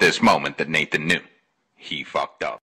at this moment that Nathan knew he fucked up.